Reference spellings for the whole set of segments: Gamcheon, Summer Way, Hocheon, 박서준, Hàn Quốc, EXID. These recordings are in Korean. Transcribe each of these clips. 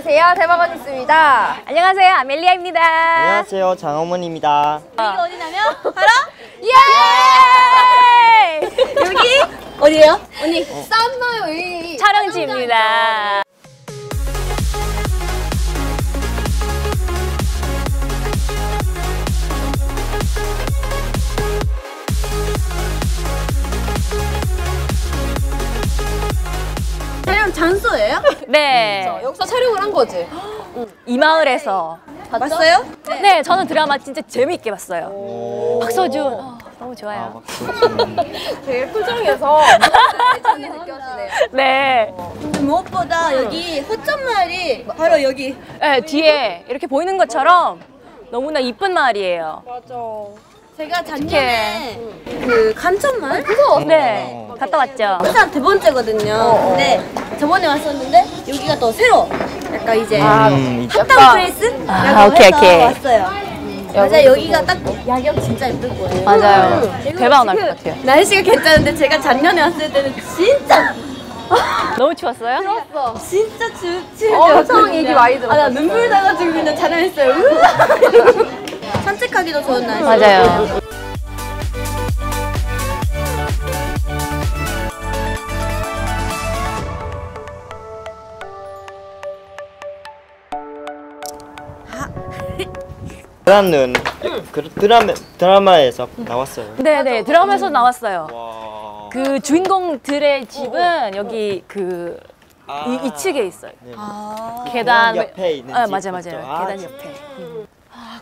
안녕하세요, 대박원 있습니다. 안녕하세요, 아멜리아입니다. 안녕하세요, 장어머니입니다. 여기 어디냐면 바로 예! 여기 어디예요? 언니, Summer Way 촬영지입니다. 촬영 장소예요? 네. 그렇죠. 여기서 촬영을 한 거지. 이 마을에서. 봤어요? 네. 네, 저는 드라마 진짜 재미있게 봤어요. 박서준 너무 좋아요. 되게 표정에서 예찬이 느껴지네요. 네. 근데 무엇보다 여기 호점 마을이 바로 여기. 네, 뒤에 이렇게 보이는 것처럼 너무나 이쁜 마을이에요. 맞아. 제가 작년에 그 감천 마을? 그거? 네. 갔다 왔죠. 일단 두 번째거든요. 근데 저번에 왔었는데 여기가 더 새로 약간 이제 핫다운 플레이스라고 해서 왔어요. 맞아, 여기가 딱 야경 진짜 예쁠 거예요. 맞아요. 대박 날 것 같아요. 날씨가 괜찮은데 제가 작년에 왔을 때는 진짜 너무 추웠어요? 추웠어. 진짜 추웠어. 엄청 얘기 많이 들었어. 나 눈물 나가지고 그냥 자랑했어요. 산책하기도 좋은 날씨. 맞아요. 드라마는 드라마에서 나왔어요. 네네, 드라마에서 나왔어요. 와. 그 주인공들의 집은 여기 그 2층에 있어요. 네. 계단 옆에 있는 집. 맞아요. 계단 옆에.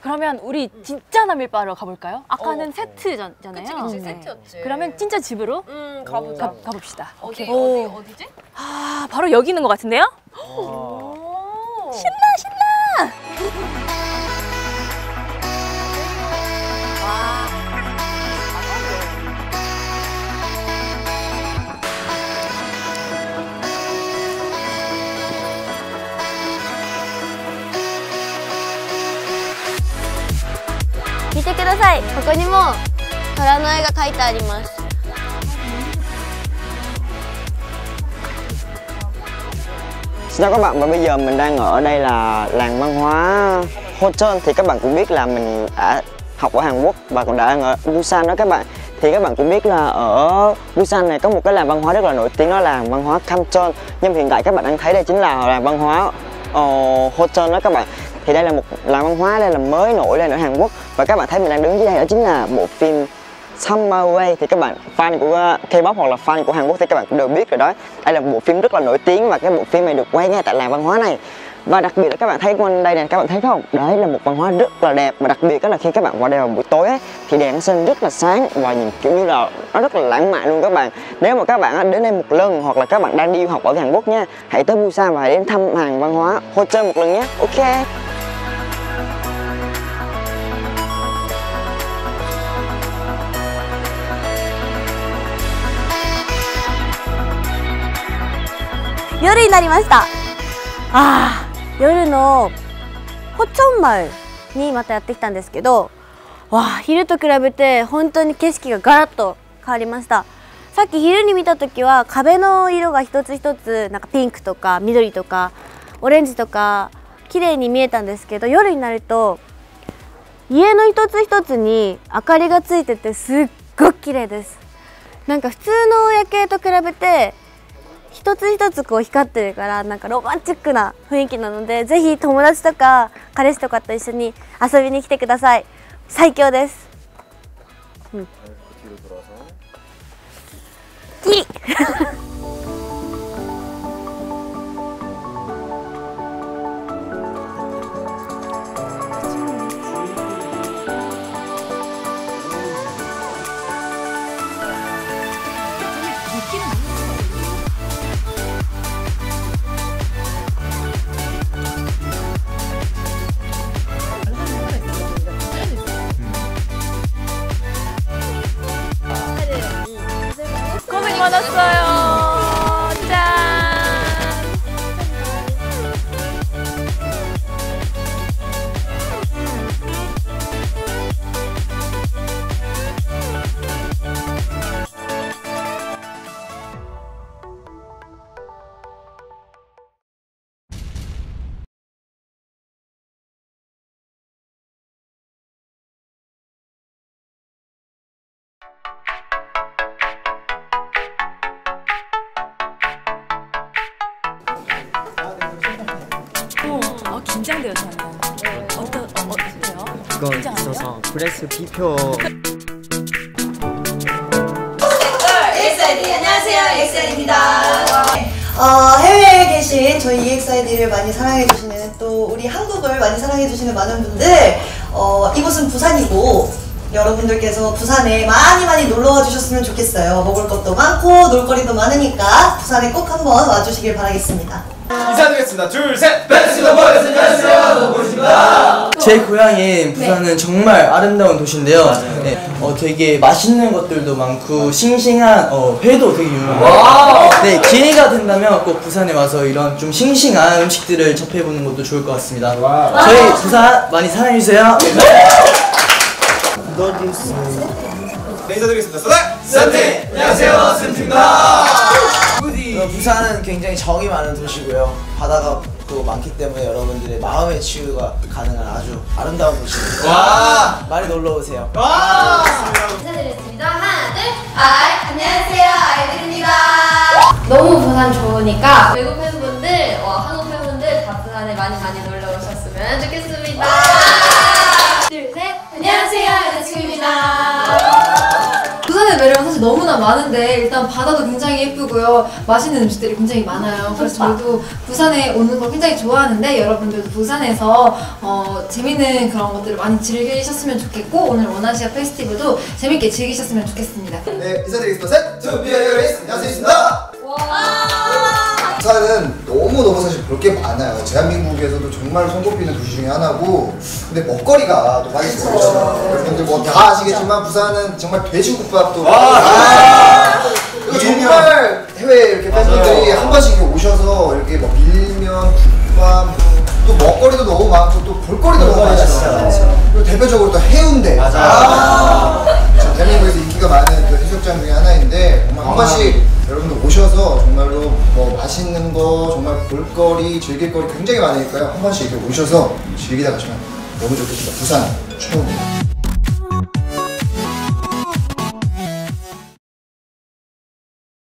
그러면 우리 진짜 남일바로 가볼까요? 아까는 세트잖아요. 그치, 세트였지. 그러면 진짜 집으로 가봅시다. 어디지? 아, 바로 여기 있는 것 같은데요? 신나!見てください。ここにも虎の絵が描いてあります。Xin chào các bạn, và bây giờ mình đang ở đây là làng văn hóa Hocheon. Thì các bạn cũng biết là mình đã học ở Hàn Quốc và cũng đã ở Busan đó các bạn. Thì các bạn cũng biết là ở Busan này có một cái làng văn hóa rất là nổi tiếng, đó là văn hóa Gamcheon. Nhưng hiện tại các bạn đang thấy đây chính là làng văn hóa Hocheon đó các bạn. Thì đây là một làng văn hóa, đây là mới nổi lên ở Hàn Quốc. Và các bạn thấy mình đang đứng dưới đây đó chính là bộ phim Summer Way. Thì các bạn fan của K-pop hoặc là fan của Hàn Quốc thì các bạn cũng đều biết rồi đó. Đây là một bộ phim rất là nổi tiếng và cái bộ phim này được quay ngay tại làng văn hóa này. Và đặc biệt là các bạn thấy quanh đây này, các bạn thấy không? Đấy là một văn hóa rất là đẹp. Và đặc biệt là khi các bạn qua đây vào buổi tối ấy, thì đèn sân rất là sáng và nhìn kiểu như là nó rất là lãng mạn luôn các bạn. Nếu mà các bạn đến đây một lần hoặc là các bạn đang đi học ở Hàn Quốc nha, hãy tới Busan và hãy đến thăm hàng văn hóa Hocheon một lần nhé. Ok.夜になりました。ああ、夜のホチョン丸にまたやってきたんですけど、わあ、昼と比べて本当に景色がガラッと変わりました。さっき昼に見た時は壁の色が一つ一つなんかピンクとか緑とかオレンジとか綺麗に見えたんですけど、夜になると家の一つ一つに明かりがついててすっごく綺麗です。なんか普通の夜景と比べて一つ一つこう光ってるから、なんかロマンチックな雰囲気なので、ぜひ友達とか彼氏とかと一緒に遊びに来てください。最強です。받았어요. 짠. 긴장돼요 저는. 네. 어떠세요? 이건 있어서 브레스 비표. EXID 안녕하세요, EXID입니다. 해외에 계신 저희 EXID를 많이 사랑해주시는, 또 우리 한국을 많이 사랑해주시는 많은 분들, 이곳은 부산이고 여러분들께서 부산에 많이 놀러와 주셨으면 좋겠어요. 먹을 것도 많고 놀거리도 많으니까 부산에 꼭 한번 와주시길 바라겠습니다. 인사드리겠습니다. 둘, 셋! Dance the Boys! 안녕하세요, 보이스입니다. 제 고향인 부산은 정말 아름다운 도시인데요. 네. 되게 맛있는 것들도 많고 싱싱한 회도 되게 유명해요. 네, 기회가 된다면 꼭 부산에 와서 이런 좀 싱싱한 음식들을 접해보는 것도 좋을 것 같습니다. 와우. 저희 부산 많이 사랑해주세요. 네, 인사드리겠습니다. 쌤팀! 안녕하세요, 쌤팀입니다. 부산은 굉장히 정이 많은 도시고요, 바다가 또 많기 때문에 여러분들의 마음의 치유가 가능한 아주 아름다운 도시입니다. 와! 많이 놀러오세요. 와! 인사드리겠습니다. 하나, 둘! 안녕하세요, 아이들입니다. 너무 부산 좋으니까 외국 팬분들, 한국 팬분들 다 부산에 많이 놀러오셨으면 좋겠습니다. 둘, 셋! 안녕하세요, 여자친구입니다. 부산의 매력은 사실 너무나 많은데, 일단 바다도 굉장히 예쁘고요, 맛있는 음식들이 굉장히 많아요. 그래서 저도 부산에 오는 거 굉장히 좋아하는데, 여러분들도 부산에서 재밌는 그런 것들을 많이 즐기셨으면 좋겠고, 오늘 원아시아 페스티벌도 재밌게 즐기셨으면 좋겠습니다. 네, 인사드리겠습니다. 셋! 투! 비어리스! 안녕하십니까? 부산은 너무너무 사실 볼 게 많아요. 대한민국에서도 정말 손꼽히는 도시 중에 하나고, 근데 먹거리가 또 많이 있어요. 여러분들 뭐 다 아시겠지만 부산은 정말 돼지국밥도 정말 해외 이렇게 팬분들이 한 번씩 오셔서 이렇게 막 밀면, 국밥, 또 먹거리도 너무 많고 또 볼거리도 너무 많아요. 그리고 대표적으로 또 해운대. 대한민국에서 인기가 많은 그 해수욕장 중에 하나인데, 정말 한 번씩 여러분들 오셔서 정말로 뭐 맛있는 거, 정말 볼거리, 즐길거리 굉장히 많으니까요. 한 번씩 이렇게 오셔서 즐기다 가시면 너무 좋겠습니다. 부산 최고입니다.